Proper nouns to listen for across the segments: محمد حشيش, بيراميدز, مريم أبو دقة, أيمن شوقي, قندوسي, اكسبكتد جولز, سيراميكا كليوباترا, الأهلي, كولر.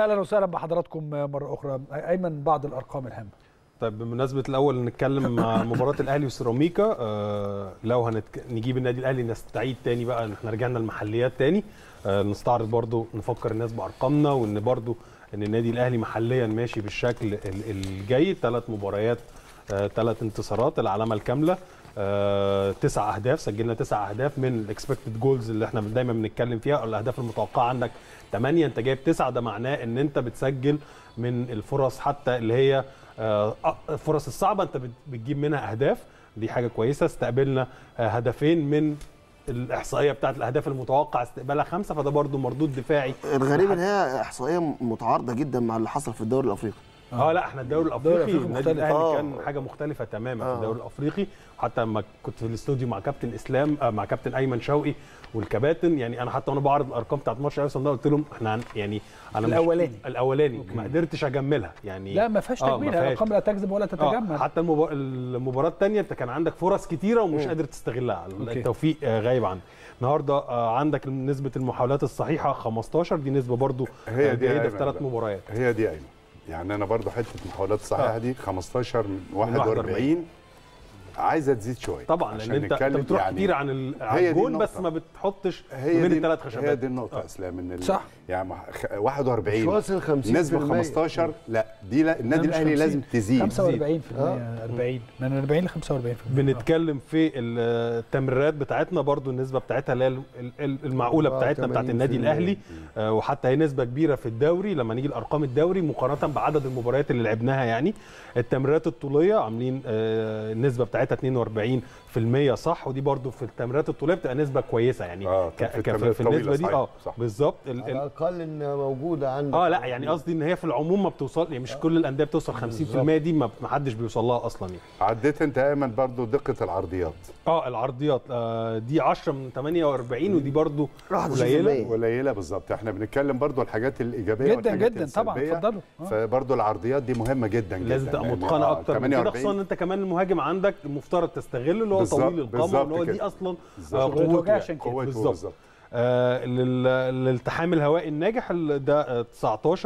اهلا وسهلا بحضراتكم مره اخرى. ايمن بعض الارقام الهامه. طيب بمناسبه الاول نتكلم مع مباراه الاهلي وسيراميكا. لو هنجيب النادي الاهلي نستعيد تاني بقى، احنا رجعنا المحليات تاني، نستعرض برضو نفكر الناس بارقامنا، وان برضو ان النادي الاهلي محليا ماشي بالشكل الجيد. 3 مباريات 3 انتصارات، العلامه الكامله، 9 اهداف، سجلنا 9 اهداف من الاكسبكتد جولز اللي احنا دايما بنتكلم فيها. الاهداف المتوقعه عندك 8، انت جايب 9، ده معناه ان انت بتسجل من الفرص حتى اللي هي الفرص الصعبه انت بتجيب منها اهداف، دي حاجه كويسه. استقبلنا هدفين من الاحصائيه بتاعت الاهداف المتوقع استقبالها 5، فده برده مردود دفاعي. الغريب ان هي احصائيه متعارضه جدا مع اللي حصل في الدوري الافريقي. لا احنا الدوري الافريقي النادي الاهلي كان حاجه مختلفه تماما في الدوري الافريقي. حتى لما كنت في الاستوديو مع كابتن اسلام مع كابتن ايمن شوقي والكباتن، يعني انا حتى وانا بعرض الارقام بتاعت ماتش الاهلي ده قلت لهم احنا يعني انا الاولاني ما قدرتش اجملها، يعني لا ما فيهاش تجميل، الارقام لا تكذب ولا تتجمل. حتى المباراه الثانيه انت كان عندك فرص كتيره ومش قادر تستغلها، التوفيق غايب عنك. النهارده عندك نسبه المحاولات الصحيحه 15، دي نسبه برده هي دي في 3 مباريات، هي دي ايمن. يعني انا برضه حته المحاولات الصحيحه دي 15 من 41 عايزه تزيد شويه طبعا، لان انت بتروح يعني كتير عن الجون بس ما بتحطش من الثلاث خشبات. هي دي النقطه اسلام، ان صح يعني 41 مش واصل 50 نسبه 15، لا دي لا النادي الاهلي لازم تزيد 45%، 40 من 40 ل 45%. بنتكلم في التمريرات بتاعتنا برضو النسبه بتاعتها اللي المعقوله بتاعتنا بتاعت النادي الاهلي، وحتى هي نسبه كبيره في الدوري لما نيجي لارقام الدوري مقارنه بعدد المباريات اللي لعبناها. يعني التمريرات الطوليه عاملين النسبه بتاعتها 42% صح، ودي برضو في التمريرات الطوليه بتبقى نسبه كويسه يعني في النسبه دي بالظبط على الاقل ان موجوده عندك. لا يعني قصدي ان هي في العموم ما بتوصل، يعني مش كل الانديه بتوصل 50%، دي ما حدش بيوصل لها اصلا. يعني عديت انت يا ايمن برضو دقه العرضيات. العرضيات دي 10 من 48 ودي برضو قليله بالظبط. احنا بنتكلم برضو الحاجات الايجابيه جدا جدا طبعا. اتفضلوا. فبرضو العرضيات دي مهمه جدا جدا، لازم تبقى متقنه اكتر من كده، خصوصا ان انت كمان المهاجم عندك مفترض تستغله اللي هو طويل القامه اللي هو دي اصلا قوته. عشان كده بالظبط للالتحام الهوائي الناجح ده 19،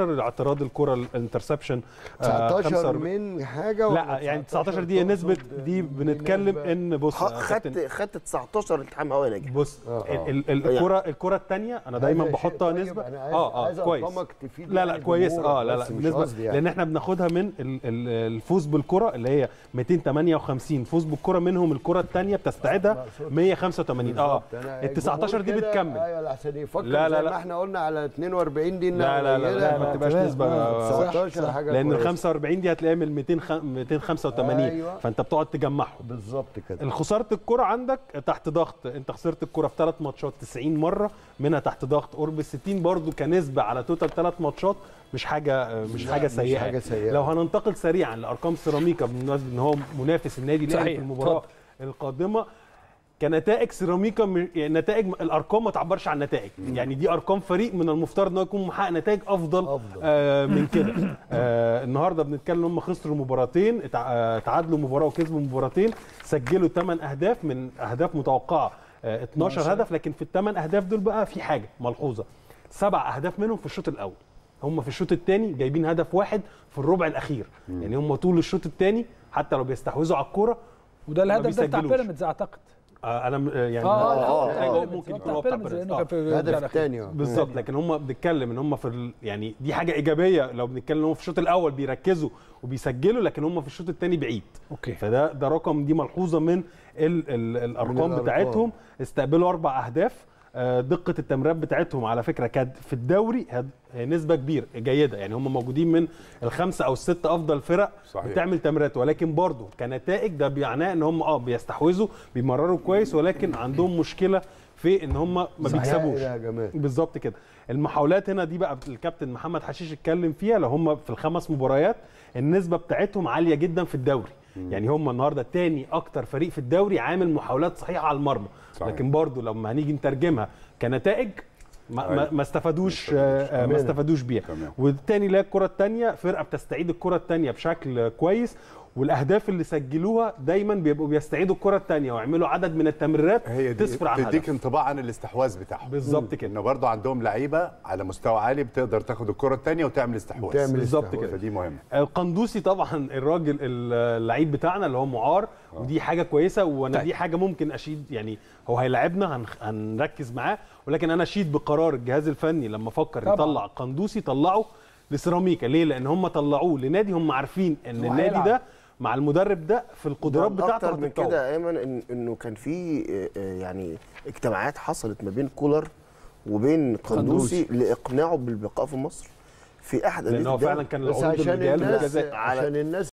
اعتراض الكره الانترسبشن 19 من حاجه، لا يعني 19 دي نسبه، دي بنتكلم ان بص خدت 19 التحام هوائي ناجح. بص الكره الثانيه انا دايما بحطها نسبه كويس، لا كويس لا نسبه، لان احنا بناخدها من الفوز بالكره اللي هي 258 فوز بالكره، منهم الكره الثانيه بتستعدها 185. ال 19 دي بتكمل. ايوه عشان يفكر زي ما احنا قلنا على 42 دي انها لا ما تبقاش نسبه 19 حاجه، لان ال 45 دي هتلاقيها من 285. أيوة. فانت بتقعد تجمعهم بالظبط كده. خساره الكره عندك تحت ضغط، انت خسرت الكره في 3 ماتشات 90 مره، منها تحت ضغط قرب ال 60 برضه كنسبه على توتال 3 ماتشات، مش حاجه سيئه. لو هننتقل سريعا لارقام سيراميكا بمناسبه ان هو منافس النادي الاهلي في المباراه القادمه، كنتائج سيراميكا نتائج الارقام ما تعبرش عن نتائج، يعني دي ارقام فريق من المفترض انه يكون محقق نتائج افضل. من كده. النهارده بنتكلم هم خسروا مباراتين، تعادلوا مباراه وكسبوا مباراتين، سجلوا 8 اهداف من اهداف متوقعه 12 هدف، لكن في ال8 اهداف دول بقى في حاجه ملحوظه، 7 اهداف منهم في الشوط الاول. هم في الشوط الثاني جايبين هدف واحد في الربع الاخير، يعني هم طول الشوط الثاني حتى لو بيستحوذوا على الكوره، وده الهدف ده بتاع بيراميدز اعتقد. انا يعني ممكن يكون هو بتاع الهدف الثاني بالظبط، لكن هم بنتكلم ان هم في يعني دي حاجه ايجابيه. لو بنتكلم ان هم في الشوط الاول بيركزوا وبيسجلوا، لكن هم في الشوط الثاني بعيد. فده رقم، دي ملحوظه من الارقام بتاعتهم. استقبلوا 4 اهداف، دقه التمريرات بتاعتهم على فكره كانت في الدوري نسبه كبيره جيده، يعني هم موجودين من 5 أو 6 افضل فرق صحيح. بتعمل تمريرات، ولكن برضه كنتائج ده بيعناه ان هم بيستحوذوا بيمرروا كويس، ولكن عندهم مشكله في ان هم ما بيكسبوش بالظبط كده. المحاولات هنا دي بقى الكابتن محمد حشيش اتكلم فيها، لو هم في ال5 مباريات النسبه بتاعتهم عاليه جدا في الدوري، يعني هم النهارده تاني اكتر فريق في الدوري عامل محاولات صحيحه على المرمى، لكن برضه لما هنيجي نترجمها كنتائج ما استفادوش بيها. والتاني لا الكره الثانيه فرقه بتستعيد الكره الثانيه بشكل كويس، والاهداف اللي سجلوها دايما بيبقوا بيستعيدوا الكره الثانيه ويعملوا عدد من التمريرات تصفر على الهدف. بتديك انطباع عن الاستحواذ بتاعهم بالظبط كده، انه برضه عندهم لعيبه على مستوى عالي بتقدر تاخد الكره الثانيه وتعمل استحواذ بالظبط كده، فدي مهمه. القندوسي طبعا الراجل اللعيب بتاعنا اللي هو معار، ودي حاجه كويسه وانا دي حاجه ممكن اشيد، يعني هو هيلاعبنا هنركز معاه، ولكن انا اشيد بقرار الجهاز الفني لما فكر يطلع القندوسي طلعه لسيراميكا. ليه؟ لان هم طلعوه لنادي هم عارفين ان النادي ده مع المدرب ده في القدرات بتاعته هتتطور. اكتر من كده ايمن، انه كان في يعني اجتماعات حصلت ما بين كولر وبين قندوسي لاقناعه بالبقاء في مصر في احد الانديه، لانه فعلا كان العروض المجال والجزاء عشان الناس